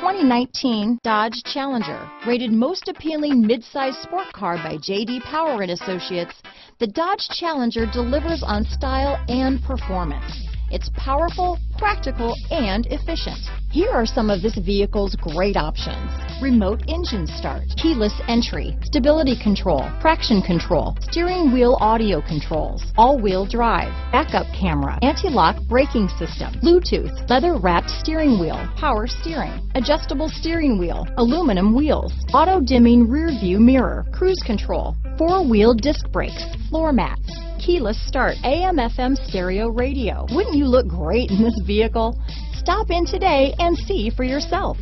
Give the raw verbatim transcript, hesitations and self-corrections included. twenty nineteen Dodge Challenger. Rated most appealing midsize sport car by J D Power and Associates, the Dodge Challenger delivers on style and performance. It's powerful, practical, and efficient. Here are some of this vehicle's great options: remote engine start, keyless entry, stability control, traction control, steering wheel audio controls, all-wheel drive, backup camera, anti-lock braking system, Bluetooth, leather-wrapped steering wheel, power steering, adjustable steering wheel, aluminum wheels, auto-dimming rear-view mirror, cruise control, four-wheel disc brakes, floor mats, keyless start, A M F M stereo radio. Wouldn't you look great in this vehicle? Stop in today and see for yourself.